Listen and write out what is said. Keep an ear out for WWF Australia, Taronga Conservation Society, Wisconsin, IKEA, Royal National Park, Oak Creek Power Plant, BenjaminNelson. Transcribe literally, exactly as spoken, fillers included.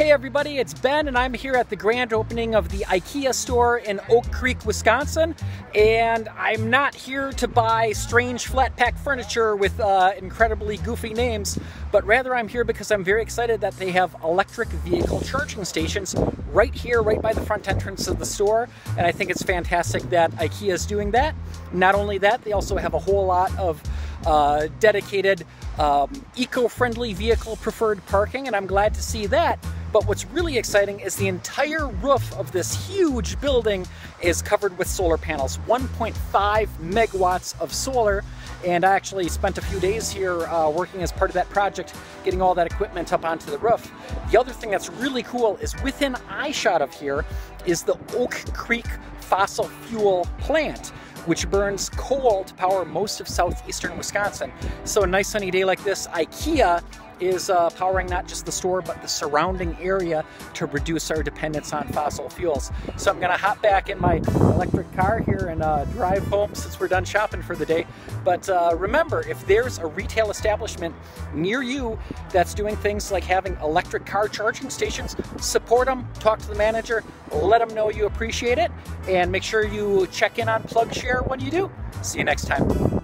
Hey everybody, it's Ben and I'm here at the grand opening of the IKEA store in Oak Creek, Wisconsin. And I'm not here to buy strange flat pack furniture with uh, incredibly goofy names, but rather I'm here because I'm very excited that they have electric vehicle charging stations right here, right by the front entrance of the store. And I think it's fantastic that IKEA is doing that. Not only that, they also have a whole lot of Uh, dedicated um, eco-friendly vehicle preferred parking, and I'm glad to see that. But what's really exciting is the entire roof of this huge building is covered with solar panels, one point five megawatts of solar. And I actually spent a few days here uh, working as part of that project, getting all that equipment up onto the roof. The other thing that's really cool is within eyeshot of here is the Oak Creek fossil fuel plant, which burns coal to power most of southeastern Wisconsin. So a nice sunny day like this, IKEA is uh, powering not just the store, but the surrounding area to reduce our dependence on fossil fuels. So I'm gonna hop back in my electric car here and uh, drive home since we're done shopping for the day. But uh, remember, if there's a retail establishment near you that's doing things like having electric car charging stations, support them, talk to the manager, let them know you appreciate it, and make sure you check in on PlugShare when you do. See you next time.